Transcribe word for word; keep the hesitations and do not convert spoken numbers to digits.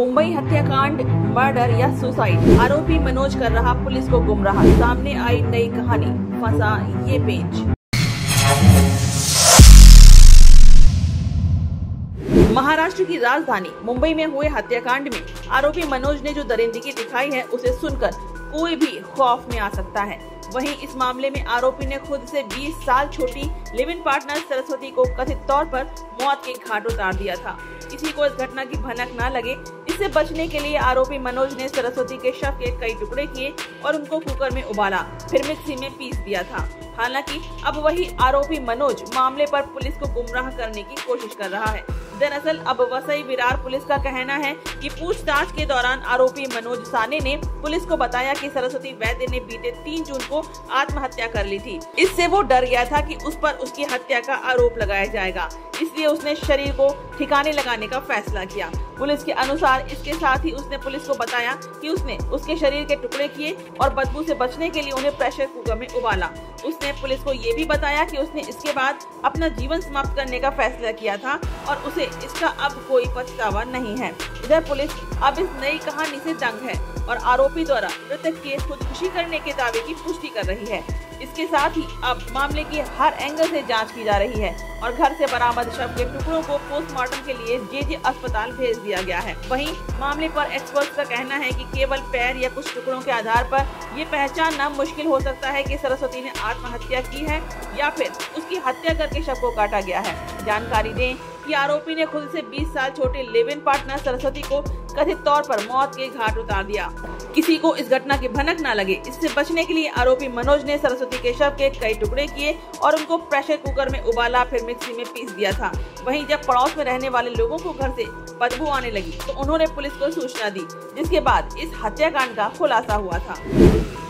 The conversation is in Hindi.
मुंबई हत्याकांड, मर्डर या सुसाइड, आरोपी मनोज कर रहा पुलिस को गुमराह। सामने आई नई कहानी, फंसा ये पेंच। महाराष्ट्र की राजधानी मुंबई में हुए हत्याकांड में आरोपी मनोज ने जो दरिंदगी दिखाई है उसे सुनकर कोई भी खौफ में आ सकता है। वहीं इस मामले में आरोपी ने खुद से बीस साल छोटी लिव इन पार्टनर सरस्वती को कथित तौर पर मौत के घाट उतार दिया था। किसी को इस घटना की भनक न लगे, इससे बचने के लिए आरोपी मनोज ने सरस्वती के शव के कई टुकड़े किए और उनको कुकर में उबाला, फिर मिक्सी में पीस दिया था। हालांकि अब वही आरोपी मनोज मामले पर पुलिस को गुमराह करने की कोशिश कर रहा है। दरअसल अब वसई विरार पुलिस का कहना है कि पूछताछ के दौरान आरोपी मनोज साने ने पुलिस को बताया कि सरस्वती वैद्य ने बीते तीन जून को आत्महत्या कर ली थी। इससे वो डर गया था कि उस पर उसकी हत्या का आरोप लगाया जाएगा, इसलिए उसने शरीर को ठिकाने लगाने का फैसला किया। पुलिस के अनुसार इसके साथ ही उसने पुलिस को बताया कि उसने उसके शरीर के टुकड़े किए और बदबू से बचने के लिए उन्हें प्रेशर कुकर में उबाला। उसने पुलिस को ये भी बताया कि उसने इसके बाद अपना जीवन समाप्त करने का फैसला किया था और उसे इसका अब कोई पछतावा नहीं है। इधर पुलिस अब इस नई कहानी से दंग है और आरोपी द्वारा मृतक के खुदकुशी करने के दावे की पुष्टि कर रही है। इसके साथ ही अब मामले की हर एंगल से जांच की जा रही है और घर से बरामद शव के टुकड़ों को पोस्टमार्टम के लिए जे जी अस्पताल भेज दिया गया है। वहीं मामले पर एक्सपर्ट्स का कहना है कि केवल पैर या कुछ टुकड़ों के आधार पर ये पहचानना मुश्किल हो सकता है कि सरस्वती ने आत्महत्या की है या फिर उसकी हत्या करके शव को काटा गया है। जानकारी दें कि आरोपी ने खुद से बीस साल छोटे लिव इन पार्टनर सरस्वती को कथित तौर पर मौत के घाट उतार दिया। किसी को इस घटना की भनक न लगे, इससे बचने के लिए आरोपी मनोज ने सरस्वती के शव के कई टुकड़े किए और उनको प्रेशर कुकर में उबाला, फिर मिक्सी में पीस दिया था। वहीं जब पड़ोस में रहने वाले लोगों को घर से बदबू आने लगी तो उन्होंने पुलिस को सूचना दी, जिसके बाद इस हत्याकांड का खुलासा हुआ था।